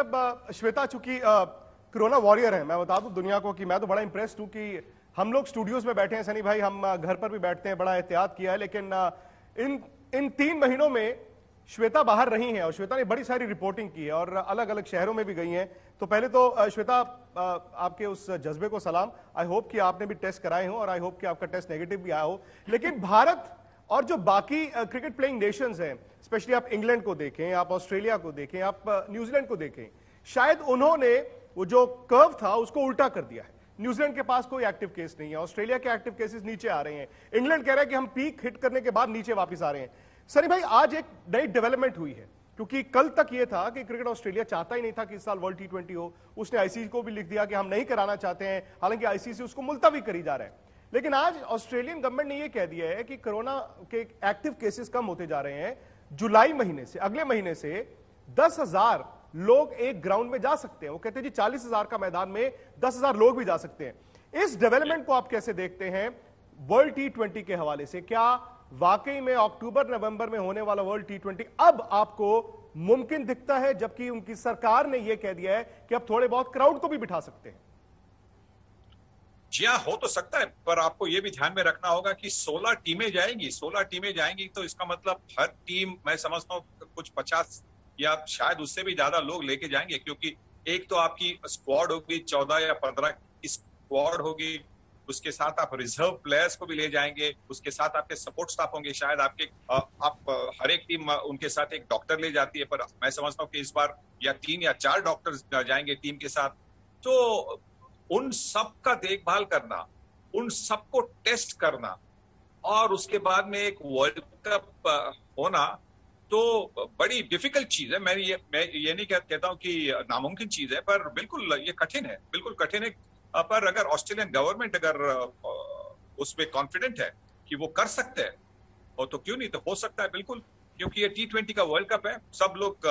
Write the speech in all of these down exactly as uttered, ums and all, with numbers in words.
श्वेता चूंकि corona warrior है, मैं बता दूं दुनिया को कि मैं तो बड़ा इम्प्रेस्ड हूं कि हम लोग स्टूडियोज में बैठे हैं सनी भाई, हम घर पर भी बैठते हैं, बड़ा एहतियात किया है, लेकिन इन इन तीन महीनों में श्वेता बाहर रही हैं और श्वेता ने बड़ी सारी रिपोर्टिंग की है और अलग अलग शहरों में भी गई हैं। तो पहले तो श्वेता, आपके उस जज्बे को सलाम, आई होप कि आपने भी टेस्ट कराए हों और आई होप कि आपका टेस्ट नेगेटिव भी आया हो। लेकिन भारत और जो बाकी क्रिकेट प्लेइंग नेशंस हैं, स्पेशली आप इंग्लैंड को देखें, आप ऑस्ट्रेलिया को देखें, आप न्यूजीलैंड को देखें, शायद उन्होंने वो जो कर्व था उसको उल्टा कर दिया है। न्यूजीलैंड के पास कोई एक्टिव केस नहीं है, ऑस्ट्रेलिया के एक्टिव केसेस नीचे आ रहे हैं, इंग्लैंड कह रहा है कि हम पीक हिट करने के बाद नीचे वापस आ रहे हैं। सनी भाई, आज एक नई डेवलपमेंट हुई है, क्योंकि कल तक यह था कि क्रिकेट ऑस्ट्रेलिया चाहता ही नहीं था कि इस साल वर्ल्ड टी ट्वेंटी हो। उसने आईसीसी को भी लिख दिया कि हम नहीं कराना चाहते हैं, हालांकि आईसीसी उसको मुलतवी करी जा रहा है। लेकिन आज ऑस्ट्रेलियन गवर्नमेंट ने यह कह दिया है कि कोरोना के एक्टिव केसेस कम होते जा रहे हैं, जुलाई महीने से, अगले महीने से दस हजार लोग एक ग्राउंड में जा सकते हैं। वो कहते हैं जी चालीस हजार का मैदान में दस हजार लोग भी जा सकते हैं। इस डेवलपमेंट को आप कैसे देखते हैं वर्ल्ड टी ट्वेंटी के हवाले से? क्या वाकई में अक्टूबर नवंबर में होने वाला वर्ल्ड टी ट्वेंटी अब आपको मुमकिन दिखता है, जबकि उनकी सरकार ने यह कह दिया है कि अब थोड़े बहुत क्राउड को भी बिठा सकते हैं? जी हाँ, हो तो सकता है, पर आपको ये भी ध्यान में रखना होगा कि सोलह टीमें जाएंगी, सोलह टीमें जाएंगी तो इसका मतलब हर टीम, मैं समझता हूँ, कुछ पचास या शायद उससे भी ज्यादा लोग लेके जाएंगे, क्योंकि एक तो आपकी स्क्वाड होगी, चौदह या पंद्रह की स्क्वाड होगी, उसके साथ आप रिजर्व प्लेयर्स को भी ले जाएंगे, उसके साथ आपके सपोर्ट स्टाफ होंगे, शायद आपके आ, आप हर एक टीम उनके साथ एक डॉक्टर ले जाती है, पर मैं समझता हूँ कि इस बार या तीन या चार डॉक्टर जाएंगे टीम के साथ। तो उन सब का देखभाल करना, उन सबको टेस्ट करना और उसके बाद में एक वर्ल्ड कप होना तो बड़ी डिफिकल्ट चीज है। मैं ये मैं ये नहीं कहता हूँ कि नामुमकिन चीज है, पर बिल्कुल ये कठिन है, बिल्कुल कठिन है। पर अगर ऑस्ट्रेलियन गवर्नमेंट अगर उसमें कॉन्फिडेंट है कि वो कर सकते हैं और तो क्यों नहीं, तो हो सकता है बिल्कुल, क्योंकि ये टी ट्वेंटी का वर्ल्ड कप है, सब लोग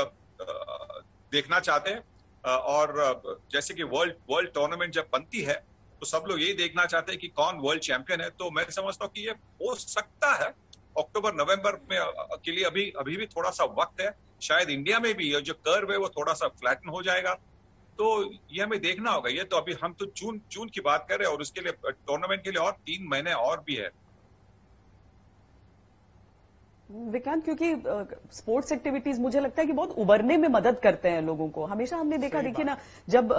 देखना चाहते हैं और जैसे कि वर्ल्ड वर्ल्ड टूर्नामेंट जब बनती है तो सब लोग यही देखना चाहते हैं कि कौन वर्ल्ड चैंपियन है। तो मैं समझता हूँ कि ये हो सकता है अक्टूबर नवंबर में के लिए अभी अभी भी थोड़ा सा वक्त है। शायद इंडिया में भी जो कर्व है वो थोड़ा सा फ्लैटन हो जाएगा, तो ये हमें देखना होगा। ये तो अभी हम तो जून जून की बात कर रहे हैं और उसके लिए टूर्नामेंट के लिए और तीन महीने और भी है। विकांत, क्योंकि स्पोर्ट्स एक्टिविटीज मुझे लगता है कि बहुत उबरने में मदद करते हैं लोगों को। हमेशा हमने देखा, देखिए ना, जब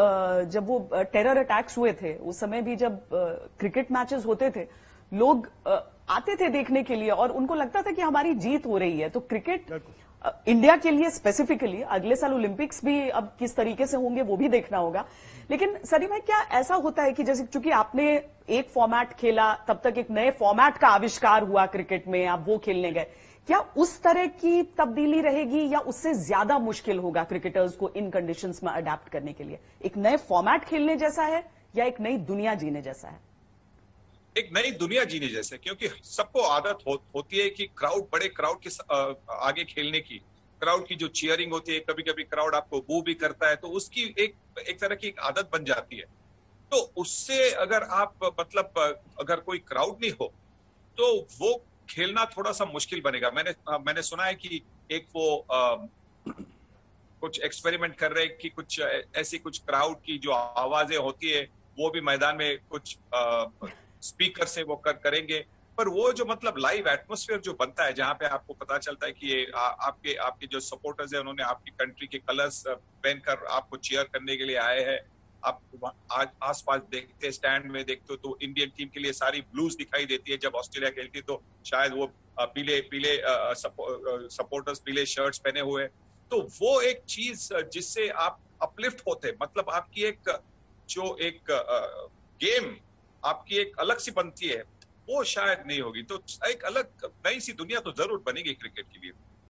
जब वो टेरर अटैक्स हुए थे उस समय भी जब क्रिकेट मैचेस होते थे लोग आते थे देखने के लिए और उनको लगता था कि हमारी जीत हो रही है। तो क्रिकेट इंडिया के लिए स्पेसिफिकली, अगले साल ओलंपिक्स भी अब किस तरीके से होंगे वो भी देखना होगा। लेकिन सनी भाई, क्या ऐसा होता है कि जैसे चूंकि आपने एक फॉर्मेट खेला, तब तक एक नए फॉर्मेट का आविष्कार हुआ क्रिकेट में, आप वो खेलने गए, क्या उस तरह की तब्दीली रहेगी या उससे ज्यादा मुश्किल होगा क्रिकेटर्स को इन कंडीशंस में अडैप्ट करने के लिए? एक नए फॉर्मेट खेलने जैसा है या एक नई दुनिया जीने जैसा है? एक नई दुनिया जीने जैसे, क्योंकि सबको आदत हो, होती है कि क्राउड, बड़े क्राउड के आगे खेलने की, क्राउड की जो चीयरिंग होती है, कभी कभी क्राउड आपको बू भी करता है, तो उसकी एक एक तरह की एक आदत बन जाती है। तो उससे अगर आप, मतलब अगर कोई क्राउड नहीं हो तो वो खेलना थोड़ा सा मुश्किल बनेगा। मैंने मैंने सुना है कि एक वो आ, कुछ एक्सपेरिमेंट कर रहे हैं कि कुछ ऐसी कुछ क्राउड की जो आवाजें होती है वो भी मैदान में कुछ आ, स्पीकर से वो कर, करेंगे। पर वो जो मतलब लाइव एटमॉस्फेयर जो बनता है, जहां पे आपको पता चलता है कि ये आ, आपके आपके जो सपोर्टर्स हैं उन्होंने आपकी कंट्री के कलर्स पहनकर आपको चीयर करने के लिए आए हैं, आप आज आसपास देखते, स्टैंड में देखते हो तो इंडियन टीम के लिए सारी ब्लूज दिखाई देती है। जब ऑस्ट्रेलिया खेलती है तो शायद वो पीले पीले सपो, सपोर्टर्स पीले शर्ट्स पहने हुए, तो वो एक चीज जिससे आप अपलिफ्ट होते, मतलब आपकी एक जो एक गेम आपकी एक अलग सी बनती है, वो शायद नहीं होगी। तो एक अलग नई सी दुनिया तो जरूर बनेगी क्रिकेट के लिए।